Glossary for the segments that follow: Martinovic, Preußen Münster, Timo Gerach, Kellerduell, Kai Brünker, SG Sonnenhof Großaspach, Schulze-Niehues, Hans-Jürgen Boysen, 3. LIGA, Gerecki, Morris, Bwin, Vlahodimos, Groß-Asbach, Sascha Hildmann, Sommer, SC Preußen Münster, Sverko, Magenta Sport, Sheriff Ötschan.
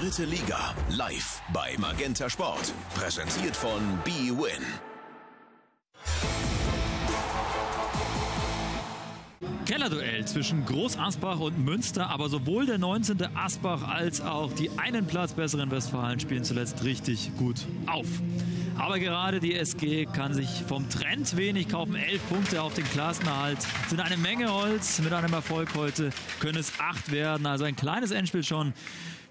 dritte Liga live bei Magenta Sport. Präsentiert von Bwin. Kellerduell zwischen Groß-Asbach und Münster, aber sowohl der 19. Asbach als auch die einen Platz besseren Westfalen spielen zuletzt richtig gut auf. Aber gerade die SG kann sich vom Trend wenig kaufen. 11 Punkte auf den Klassenerhalt sind eine Menge Holz. Mit einem Erfolg heute können es 8 werden. Also ein kleines Endspiel schon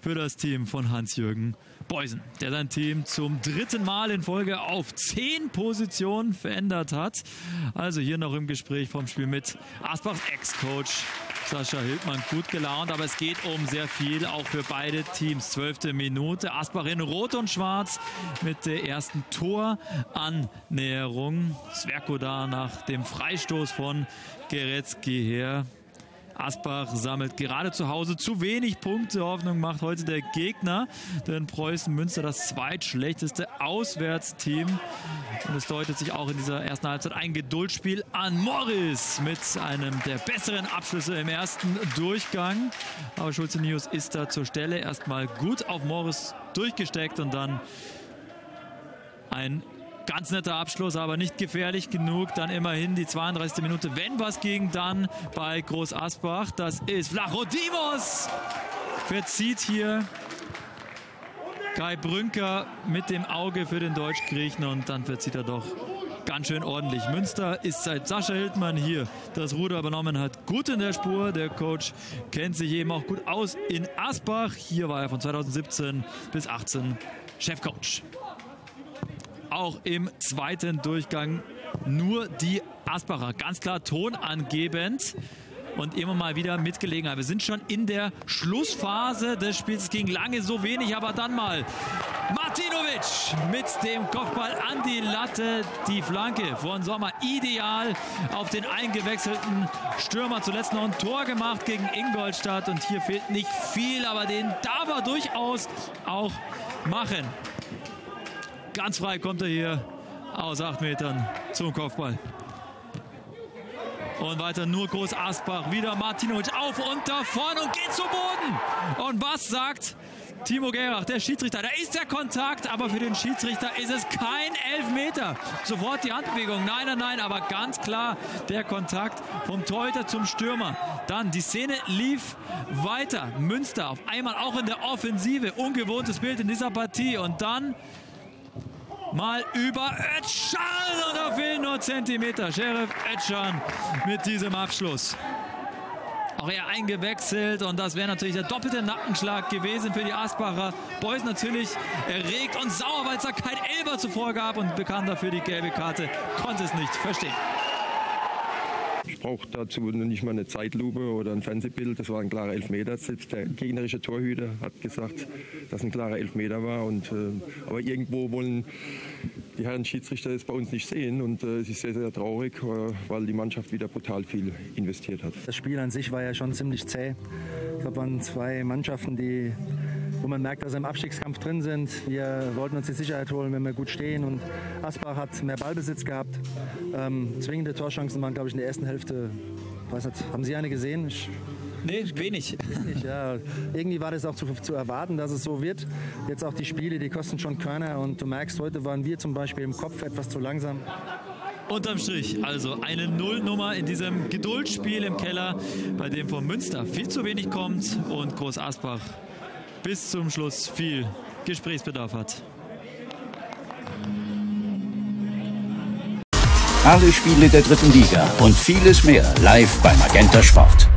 für das Team von Hans-Jürgen Boysen, der sein Team zum 3. Mal in Folge auf 10 Positionen verändert hat. Also hier noch im Gespräch vom Spiel mit Asbachs Ex-Coach Sascha Hildmann, gut gelaunt, aber es geht um sehr viel, auch für beide Teams. 12. Minute, Asbach in Rot und Schwarz mit der ersten Torannäherung. Sverko da nach dem Freistoß von Gerecki her. Asbach sammelt gerade zu Hause zu wenig Punkte. Hoffnung macht heute der Gegner, denn Preußen Münster das zweitschlechteste Auswärtsteam. Und es deutet sich auch in dieser ersten Halbzeit ein Geduldsspiel an. Morris mit einem der besseren Abschlüsse im ersten Durchgang. Aber Schulze-Niehues ist da zur Stelle. Erstmal gut auf Morris durchgesteckt und dann ein ganz netter Abschluss, aber nicht gefährlich genug. Dann immerhin die 32. Minute. Wenn was gegen dann bei Groß Asbach. Das ist Vlahodimos. Verzieht hier Kai Brünker mit dem Auge für den Deutschgriechen und dann verzieht er doch ganz schön ordentlich. Münster ist seit Sascha Hildmann hier das Ruder übernommen hat. Gut in der Spur. Der Coach kennt sich eben auch gut aus in Asbach. Hier war er von 2017 bis 2018 Chefcoach. Auch im zweiten Durchgang nur die Asbacher. Ganz klar tonangebend und immer mal wieder mit Gelegenheit. Wir sind schon in der Schlussphase des Spiels. Es ging lange so wenig, aber dann mal Martinovic mit dem Kopfball an die Latte. Die Flanke von Sommer ideal auf den eingewechselten Stürmer. Zuletzt noch ein Tor gemacht gegen Ingolstadt. Und hier fehlt nicht viel, aber den darf er durchaus auch machen. Ganz frei kommt er hier aus 8 Metern zum Kopfball. Und weiter nur Groß Asbach. Wieder Martinovic auf und davon und geht zu Boden. Und was sagt Timo Gerach, der Schiedsrichter? Da ist der Kontakt, aber für den Schiedsrichter ist es kein Elfmeter. Sofort die Handbewegung. Nein, nein, nein, aber ganz klar der Kontakt vom Torhüter zum Stürmer. Dann die Szene lief weiter. Münster auf einmal auch in der Offensive. Ungewohntes Bild in dieser Partie. Und dann mal über Ötschan und da fehlen nur Zentimeter. Sheriff Ötschan mit diesem Abschluss. Auch er eingewechselt und das wäre natürlich der doppelte Nackenschlag gewesen für die Asbacher. Boysen natürlich erregt und sauer, weil es da kein Elber zuvor gab und bekam dafür die gelbe Karte. Konnte es nicht verstehen. Ich brauche dazu nicht mal eine Zeitlupe oder ein Fernsehbild. Das war ein klarer Elfmeter. Selbst der gegnerische Torhüter hat gesagt, dass ein klarer Elfmeter war. Und, aber irgendwo wollen die Herren Schiedsrichter es bei uns nicht sehen. Und es ist sehr, sehr traurig, weil die Mannschaft wieder brutal viel investiert hat. Das Spiel an sich war ja schon ziemlich zäh. Da waren 2 Mannschaften, wo man merkt, dass wir im Abstiegskampf drin sind. Wir wollten uns die Sicherheit holen, wenn wir gut stehen. Und Asbach hat mehr Ballbesitz gehabt. Zwingende Torchancen waren, glaube ich, in der ersten Hälfte. Weiß nicht, haben Sie eine gesehen? Nee, wenig. Wenig, ja. Irgendwie war das auch zu erwarten, dass es so wird. Jetzt auch die Spiele, die kosten schon Körner. Und du merkst, heute waren wir zum Beispiel im Kopf etwas zu langsam. Unterm Strich also eine Nullnummer in diesem Geduldsspiel im Keller, bei dem von Münster viel zu wenig kommt und Groß Asbach bis zum Schluss viel Gesprächsbedarf hat. Alle Spiele der dritten Liga und vieles mehr live bei Magenta Sport.